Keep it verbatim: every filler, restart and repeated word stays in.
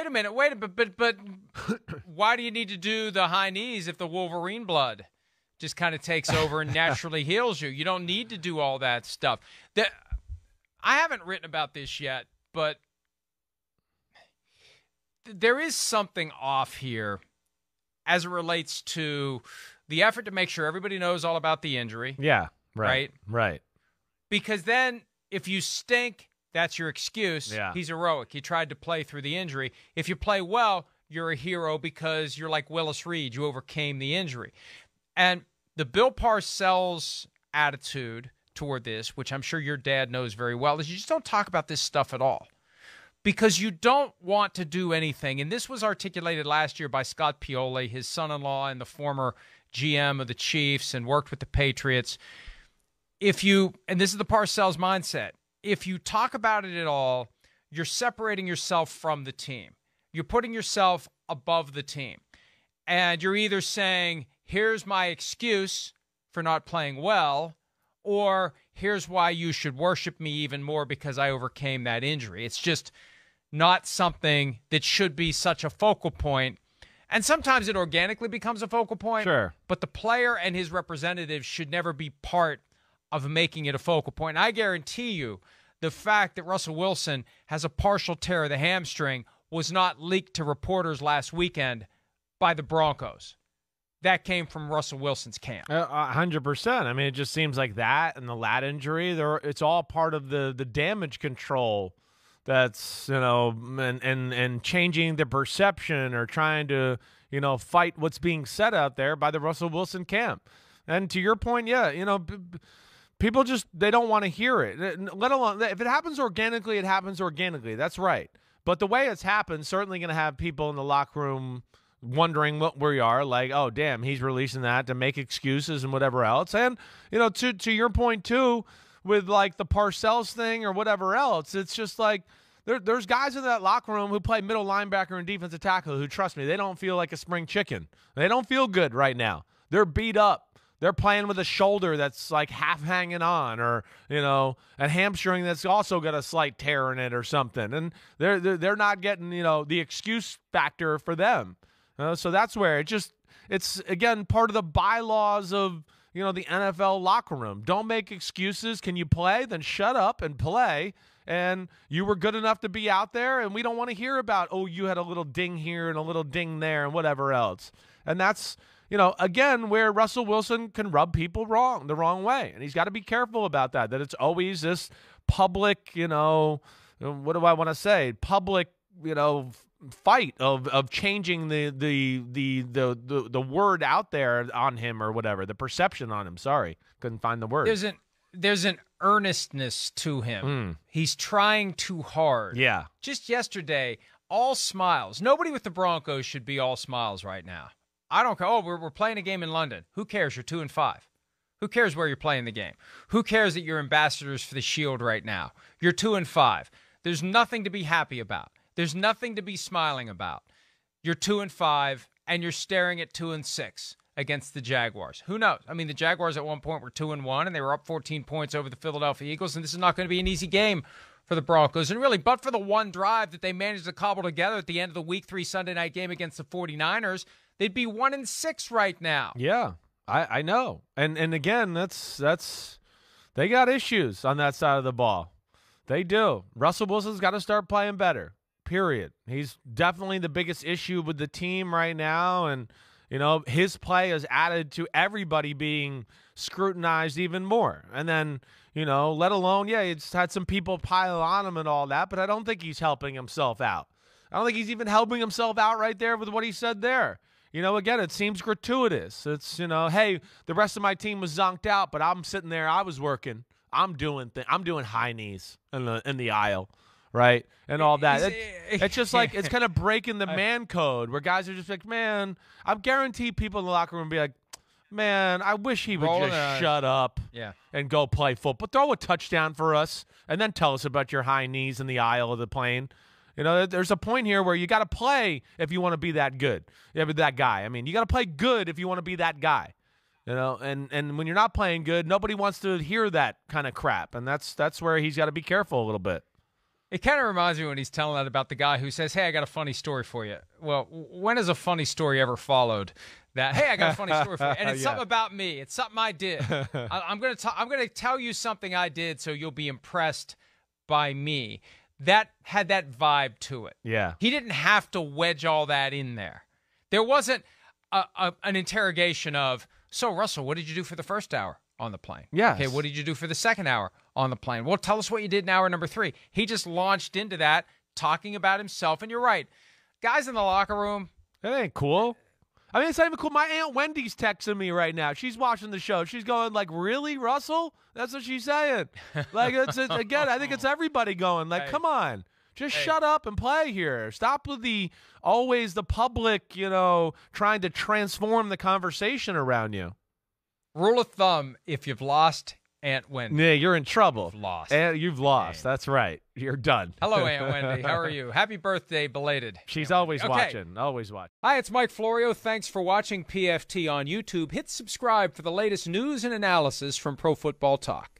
wait a minute, wait a but but but why do you need to do the high knees if the Wolverine blood just kind of takes over and naturally heals you? You don't need to do all that stuff. The, I haven't written about this yet, but th there is something off here as it relates to the effort to make sure everybody knows all about the injury. Yeah, right, right. right. Because then if you stink, that's your excuse. Yeah. He's heroic. He tried to play through the injury. If you play well, you're a hero because you're like Willis Reed. You overcame the injury. And the Bill Parcells attitude toward this, which I'm sure your dad knows very well, is you just don't talk about this stuff at all because you don't want to do anything. And this was articulated last year by Scott Pioli, his son-in-law and the former G M of the Chiefs and worked with the Patriots. If you, and this is the Parcells mindset, if you talk about it at all, you're separating yourself from the team. You're putting yourself above the team. And you're either saying, here's my excuse for not playing well, or here's why you should worship me even more because I overcame that injury. It's just not something that should be such a focal point. And sometimes it organically becomes a focal point. Sure. But the player and his representatives should never be part of making it a focal point. And I guarantee you the fact that Russell Wilson has a partial tear of the hamstring was not leaked to reporters last weekend by the Broncos. That came from Russell Wilson's camp. A hundred percent. I mean, it just seems like that and the lat injury, there, it's all part of the, the damage control that's, you know, and, and, and changing the perception or trying to, you know, fight what's being said out there by the Russell Wilson camp. And to your point, yeah, you know, people just, they don't want to hear it, let alone, if it happens organically, it happens organically. That's right. But the way it's happened, certainly going to have people in the locker room wondering what we are, like, oh, damn, he's releasing that to make excuses and whatever else. And, you know, to, to your point, too, with, like, the Parcells thing or whatever else, it's just like there, there's guys in that locker room who play middle linebacker and defensive tackle who, trust me, they don't feel like a spring chicken. They don't feel good right now. They're beat up. They're playing with a shoulder that's like half hanging on, or, you know, a hamstring that's also got a slight tear in it or something. And they're, they're, they're not getting, you know, the excuse factor for them. Uh, so that's where it just, it's, again, part of the bylaws of, you know, the N F L locker room. Don't make excuses. Can you play? Then shut up and play. And you were good enough to be out there, and we don't want to hear about, oh, you had a little ding here and a little ding there and whatever else. And that's, you know, again, where Russell Wilson can rub people wrong, the wrong way. And he's got to be careful about that, that it's always this public, you know, what do I want to say? Public, you know, fight of, of changing the, the, the, the, the, the word out there on him or whatever, the perception on him. Sorry, couldn't find the word. There's an, there's an earnestness to him. Mm. He's trying too hard. Yeah. Just yesterday, all smiles. Nobody with the Broncos should be all smiles right now. I don't care. Oh, we're, we're playing a game in London. Who cares? You're two and five. Who cares where you're playing the game? Who cares that you're ambassadors for the Shield right now? You're two and five. There's nothing to be happy about. There's nothing to be smiling about. You're two and five, and you're staring at two and six against the Jaguars. Who knows? I mean, the Jaguars at one point were two and one, and they were up fourteen points over the Philadelphia Eagles, and this is not going to be an easy game for the Broncos. And really, but for the one drive that they managed to cobble together at the end of the week three Sunday night game against the forty-niners, they'd be one and six right now. Yeah, I, I know. And and again, that's that's they got issues on that side of the ball. They do. Russell Wilson's got to start playing better, period. He's definitely the biggest issue with the team right now. And, you know, his play is added to everybody being scrutinized even more. And then, you know, let alone, yeah, he's had some people pile on him and all that, but I don't think he's helping himself out. I don't think he's even helping himself out right there with what he said there. You know, again, it seems gratuitous. It's, you know, hey, the rest of my team was zonked out, but I'm sitting there, I was working, I'm doing, I'm doing high knees in the in the aisle, right, and all that. It, it's just like it's kind of breaking the man code where guys are just like, man, I'm guaranteed people in the locker room be like, man, I wish he would Roll just the, shut up, yeah, and go play football, throw a touchdown for us, and then tell us about your high knees in the aisle of the plane. You know, there's a point here where you got to play if you want to be that good, yeah, but that guy. I mean, you got to play good if you want to be that guy. You know, and and when you're not playing good, nobody wants to hear that kind of crap, and that's that's where he's got to be careful a little bit. It kind of reminds me when he's telling that about the guy who says, hey, I got a funny story for you. Well, when has a funny story ever followed that? Hey, I got a funny story for you. And it's yeah. something about me. It's something I did. I, I'm going to I'm going to tell you something I did so you'll be impressed by me. That had that vibe to it. Yeah. He didn't have to wedge all that in there. There wasn't a, a, an interrogation of, so, Russell, what did you do for the first hour on the plane? Yeah. Okay, what did you do for the second hour on the plane? Well, tell us what you did in hour number three. He just launched into that, talking about himself. And you're right. Guys in the locker room. That ain't cool. I mean, it's not even cool. My Aunt Wendy's texting me right now. She's watching the show. She's going like, really, Russell? That's what she's saying. Like, it's, it's again, I think it's everybody going like, hey, come on. Just hey. shut up and play here. Stop with the always the public, you know, trying to transform the conversation around you. Rule of thumb, if you've lost Aunt Wendy. Yeah, you're in trouble. You've lost. And you've lost. Dang. That's right. You're done. Hello, Aunt Wendy. How are you? Happy birthday, belated. She's Aunt always Wendy. watching. Okay. Always watching. Hi, it's Mike Florio. Thanks for watching P F T on YouTube. Hit subscribe for the latest news and analysis from Pro Football Talk.